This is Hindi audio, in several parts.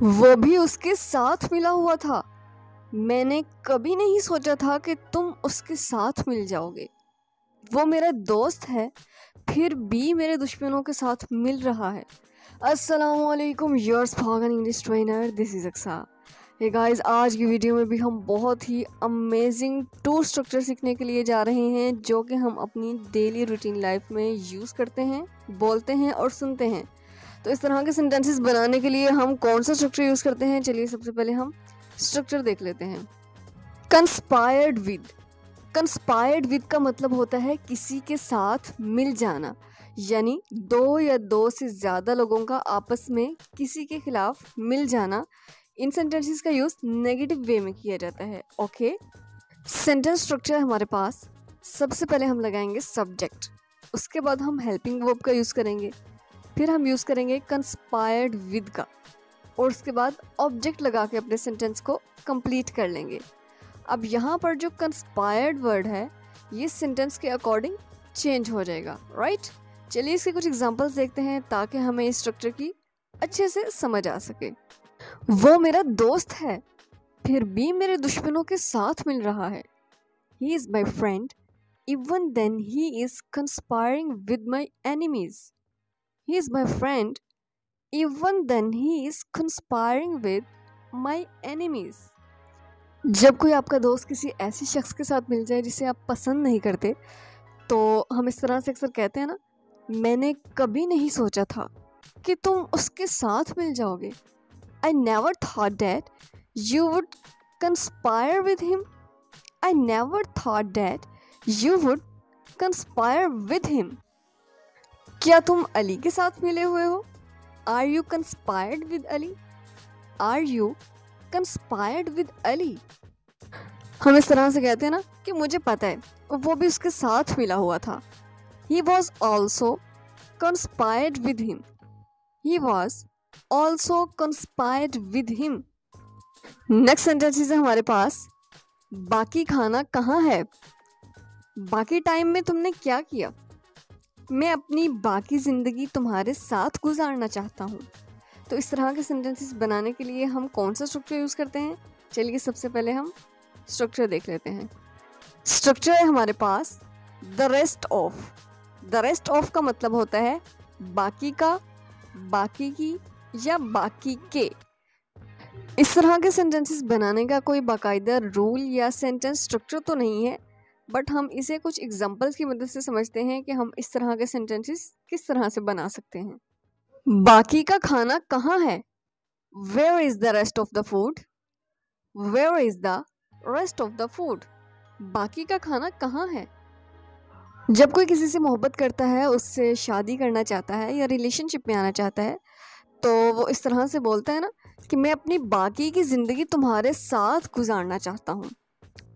वो भी उसके साथ मिला हुआ था। मैंने कभी नहीं सोचा था कि तुम उसके साथ मिल जाओगे। वो मेरा दोस्त है फिर भी मेरे दुश्मनों के साथ मिल रहा है। अस्सलामुअलैकुम योर्स भागन English trainer, this is Aqsa. Hey guys, आज की वीडियो में भी हम बहुत ही अमेजिंग टू स्ट्रक्चर सीखने के लिए जा रहे हैं जो कि हम अपनी डेली रूटीन लाइफ में यूज़ करते हैं, बोलते हैं और सुनते हैं। तो इस तरह के सेंटेंसेस बनाने के लिए हम कौन सा स्ट्रक्चर यूज़ करते हैं, चलिए सबसे पहले हम स्ट्रक्चर देख लेते हैं। Conspired with. कंस्पायर्ड विद का मतलब होता है किसी के साथ मिल जाना, यानी दो या दो से ज़्यादा लोगों का आपस में किसी के खिलाफ मिल जाना। इन सेंटेंसेस का यूज़ नेगेटिव वे में किया जाता है। ओके, सेंटेंस स्ट्रक्चर हमारे पास। सबसे पहले हम लगाएंगे सब्जेक्ट, उसके बाद हम हेल्पिंग वर्ब का यूज़ करेंगे, फिर हम यूज़ करेंगे कंस्पायर्ड विद का और उसके बाद ऑब्जेक्ट लगा के अपने सेंटेंस को कंप्लीट कर लेंगे। अब यहाँ पर जो कंस्पायर्ड वर्ड है ये सेंटेंस के अकॉर्डिंग चेंज हो जाएगा, राइट। चलिए इसके कुछ एग्जाम्पल्स देखते हैं ताकि हमें इस स्ट्रक्चर की अच्छे से समझ आ सके। वो मेरा दोस्त है फिर भी मेरे दुश्मनों के साथ मिल रहा है। He is my friend even then he is conspiring with my enemies. He is my friend even then he is conspiring with my enemies. जब कोई आपका दोस्त किसी ऐसे शख्स के साथ मिल जाए जिसे आप पसंद नहीं करते तो हम इस तरह से अक्सर कहते हैं ना, मैंने कभी नहीं सोचा था कि तुम उसके साथ मिल जाओगे। I never thought that you would conspire with him. I never thought that you would conspire with him. क्या तुम अली के साथ मिले हुए हो? Are you conspired with Ali? Are you conspired with Ali? हम इस तरह से कहते हैं ना कि मुझे पता है वो भी उसके साथ मिला हुआ था। He was also conspired with him. He was also conspired with him. Next sentence है हमारे पास, बाकी खाना कहाँ है? बाकी टाइम में तुमने क्या किया? मैं अपनी बाकी ज़िंदगी तुम्हारे साथ गुजारना चाहता हूँ। तो इस तरह के सेंटेंसेस बनाने के लिए हम कौन सा स्ट्रक्चर यूज़ करते हैं, चलिए सबसे पहले हम स्ट्रक्चर देख लेते हैं। स्ट्रक्चर है हमारे पास the rest of. The rest of का मतलब होता है बाकी का, बाकी की या बाकी के। इस तरह के सेंटेंसेस बनाने का कोई बाकायदा रूल या सेंटेंस स्ट्रक्चर तो नहीं है, बट हम इसे कुछ एग्जांपल्स की मदद से समझते हैं कि हम इस तरह के सेंटेंसेस किस तरह से बना सकते हैं। बाकी का खाना कहाँ है? Where is the rest of the food. Where is the rest of the food. बाकी का खाना कहाँ है? जब कोई किसी से मोहब्बत करता है, उससे शादी करना चाहता है या रिलेशनशिप में आना चाहता है, तो वो इस तरह से बोलता है ना कि मैं अपनी बाकी की ज़िंदगी तुम्हारे साथ गुजारना चाहता हूँ।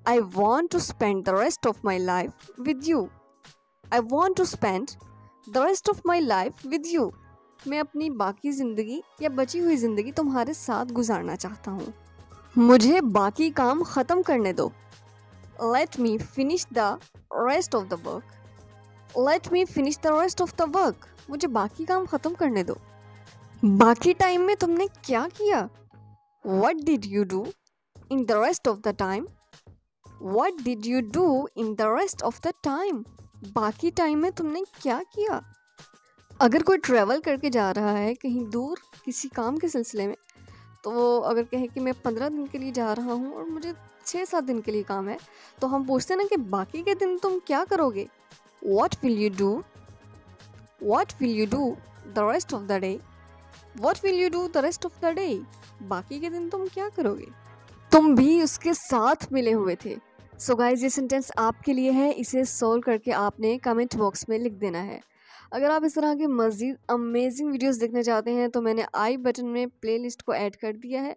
I want to spend the rest of my life with you. I want to spend the rest of my life with you. मैं अपनी बाकी ज़िंदगी या बची हुई ज़िंदगी तुम्हारे साथ गुजारना चाहता हूँ। मुझे बाकी काम ख़त्म करने दो। Let me finish the rest of the work. Let me finish the rest of the work. मुझे बाकी काम ख़त्म करने दो। बाकी टाइम में तुमने क्या किया? What did you do in the rest of the time? What did you do in the rest of the time? बाकी टाइम में तुमने क्या किया? अगर कोई ट्रैवल करके जा रहा है कहीं दूर किसी काम के सिलसिले में, तो वो अगर कहे कि मैं 15 दिन के लिए जा रहा हूँ और मुझे 6-7 दिन के लिए काम है, तो हम पूछते हैं ना कि बाकी के दिन तुम क्या करोगे? What will you do? What will you do the rest of the day? What will you do the rest of the day? बाकी के दिन तुम क्या करोगे? तुम भी उसके साथ मिले हुए थे। सो गाइज, ये सेंटेंस आपके लिए है, इसे सोल्व करके आपने कमेंट बॉक्स में लिख देना है। अगर आप इस तरह के मज़ीद अमेजिंग वीडियोस देखना चाहते हैं तो मैंने आई बटन में प्लेलिस्ट को ऐड कर दिया है,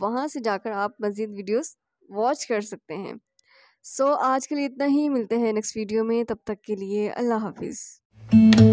वहाँ से जाकर आप मज़ीद वीडियोस वॉच कर सकते हैं। सो आज के लिए इतना ही, मिलते हैं नेक्स्ट वीडियो में, तब तक के लिए अल्लाह हाफिज़।